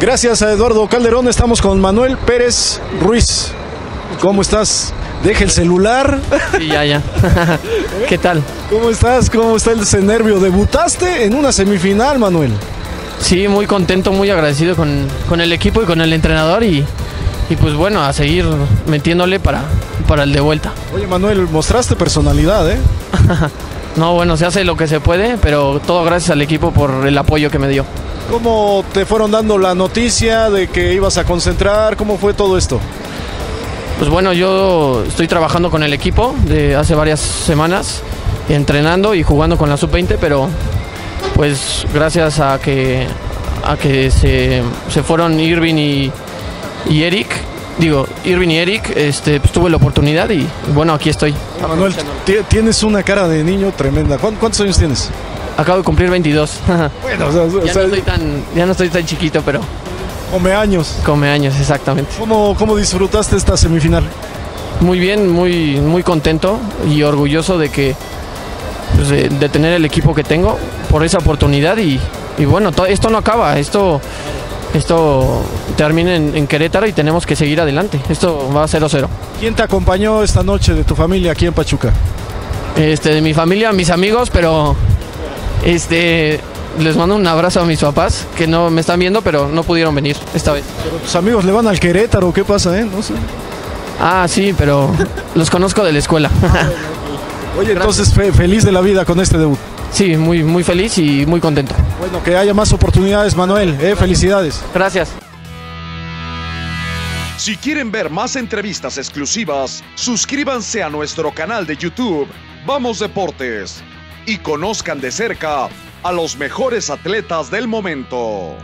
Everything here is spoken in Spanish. Gracias a Eduardo Calderón. Estamos con Manuel Pérez Ruiz. ¿Cómo estás? Deja el celular. Sí, ya. ¿Qué tal? ¿Cómo estás? ¿Cómo está ese nervio? Debutaste en una semifinal, Manuel. Sí, muy contento, muy agradecido con el equipo y con el entrenador. Y pues bueno, a seguir metiéndole para el de vuelta. Oye, Manuel, mostraste personalidad, ¿eh? No, bueno, se hace lo que se puede, pero todo gracias al equipo por el apoyo que me dio. ¿Cómo te fueron dando la noticia de que ibas a concentrar? ¿Cómo fue todo esto? Pues bueno, yo estoy trabajando con el equipo de hace varias semanas, entrenando y jugando con la sub-20, pero pues gracias a que se fueron Irving y Eric, pues tuve la oportunidad y bueno, aquí estoy. Manuel, tienes una cara de niño tremenda. ¿Cuántos años tienes? Acabo de cumplir 22. Bueno, ya no estoy tan chiquito, pero... Come años. Come años, exactamente. ¿Cómo disfrutaste esta semifinal? Muy bien, muy contento y orgulloso de que de tener el equipo que tengo por esa oportunidad y bueno, esto no acaba, esto termina en Querétaro y tenemos que seguir adelante. Esto va 0-0. ¿Quién te acompañó esta noche de tu familia aquí en Pachuca? De mi familia, mis amigos, pero les mando un abrazo a mis papás que no me están viendo, pero no pudieron venir esta vez. Pero tus amigos le van al Querétaro, ¿qué pasa, No sé. Ah, sí, pero los conozco de la escuela. Oye, entonces feliz de la vida con este debut. Sí, muy feliz y muy contento. Bueno, que haya más oportunidades, Manuel. Felicidades. Gracias. Si quieren ver más entrevistas exclusivas, suscríbanse a nuestro canal de YouTube, Vamos Deportes, y conozcan de cerca a los mejores atletas del momento.